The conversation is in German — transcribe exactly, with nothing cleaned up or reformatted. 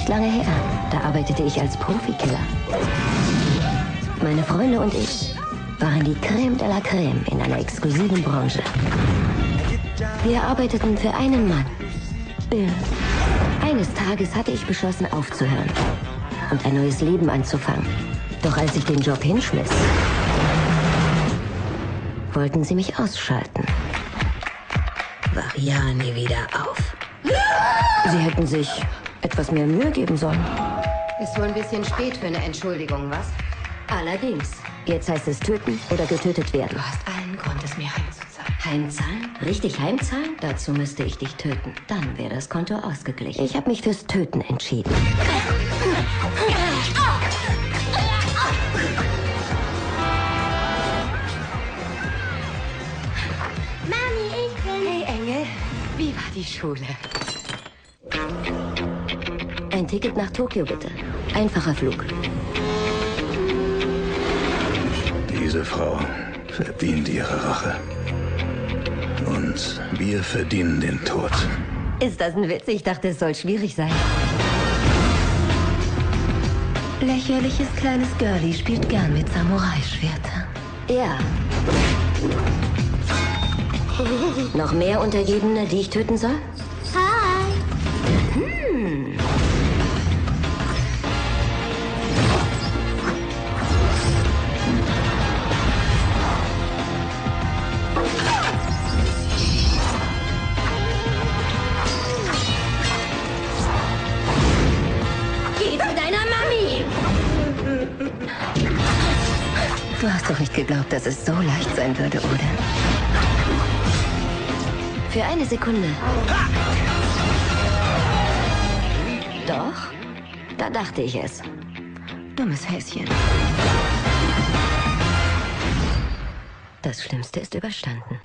nicht lange her. Da arbeitete ich als Profikiller. Meine Freunde und ich waren die Creme de la Creme in einer exklusiven Branche. Wir arbeiteten für einen Mann, Bill. Eines Tages hatte ich beschlossen, aufzuhören und ein neues Leben anzufangen. Doch als ich den Job hinschmiss, wollten sie mich ausschalten. Wach ja nie wieder auf. Sie hätten sich etwas mehr Mühe geben sollen. Ist wohl ein bisschen spät für eine Entschuldigung, was? Allerdings. Jetzt heißt es töten oder getötet werden. Du hast allen Grund, es mir heimzuzahlen. Heimzahlen? Richtig heimzahlen? Dazu müsste ich dich töten. Dann wäre das Konto ausgeglichen. Ich habe mich fürs Töten entschieden. Mami, ich bin... Hey, Engel. Wie war die Schule? Ein Ticket nach Tokio, bitte. Einfacher Flug. Diese Frau verdient ihre Rache. Und wir verdienen den Tod. Ist das ein Witz? Ich dachte, es soll schwierig sein. Lächerliches kleines Girlie spielt gern mit Samurai-Schwertern. Ja. Noch mehr Untergebene, die ich töten soll? Hi. Hm. Du hast doch nicht geglaubt, dass es so leicht sein würde, oder? Für eine Sekunde. Doch, da dachte ich es. Dummes Häschen. Das Schlimmste ist überstanden.